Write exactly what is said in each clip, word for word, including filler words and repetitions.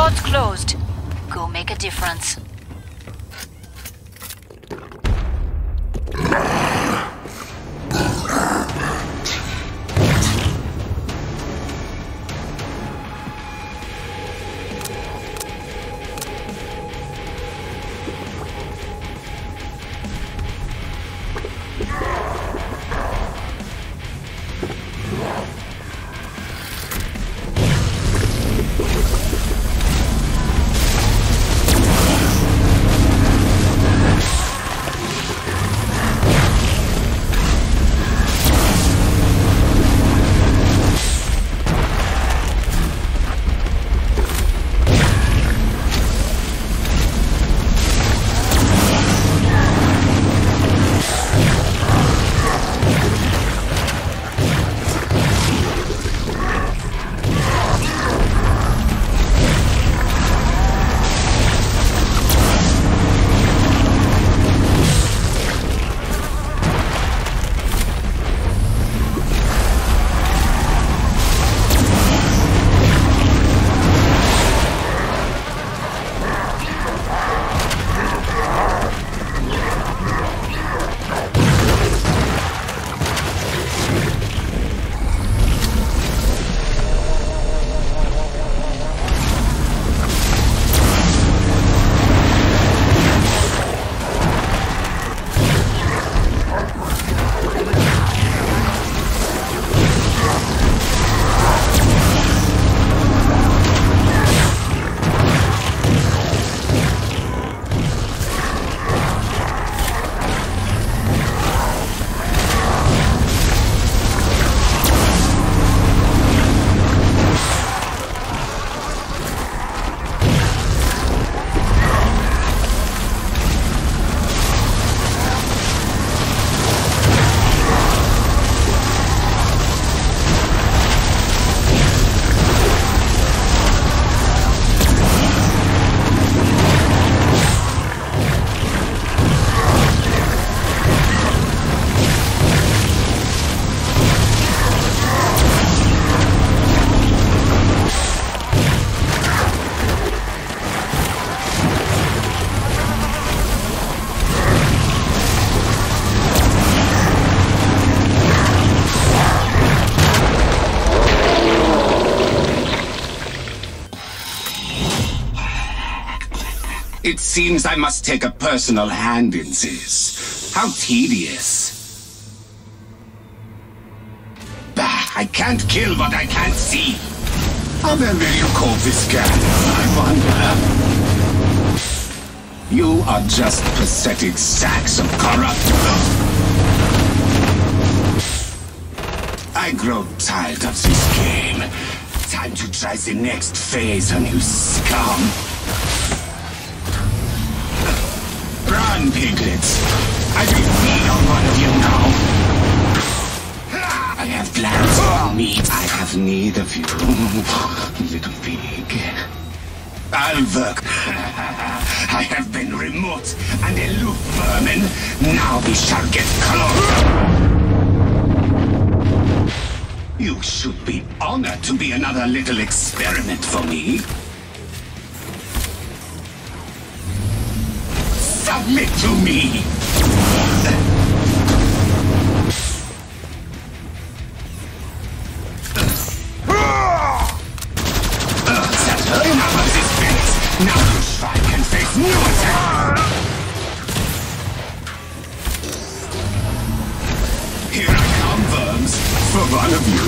Pod's closed. Go make a difference. It seems I must take a personal hand in this. How tedious. Bah, I can't kill what I can't see. How then will you call this gas, I wonder? You are just pathetic sacks of corrupt love. I grow tired of this game. Time to try the next phase on you scum. Run, piglets! I will feed on one of you now! I have plans for me. I have need of you, little pig. I'll work. I have been remote and aloof, vermin. Now we shall get close. You should be honored to be another little experiment for me. Submit to me! Uh, that's enough of this business! Now you try and face new attacks! Here I come, worms, for one of you.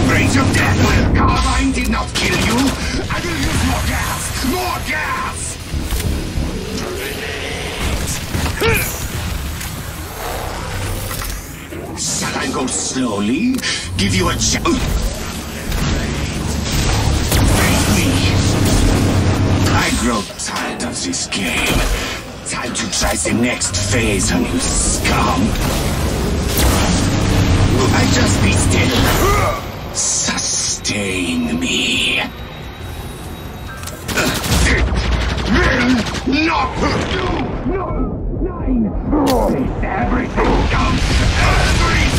Embrace your death while Carbine did not kill you! I will use more gas! More gas! Shall I go slowly? Give you a chance. Face me. I grow tired of this game. Time to try the next phase on you scum. I just be still. Sustain me. Will not hurt you. No. Nine. Everything comes. Everything.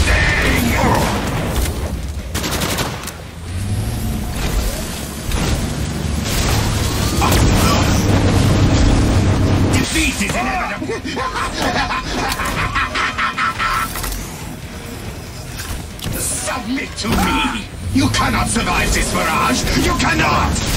Submit to me! You cannot survive this barrage! You cannot!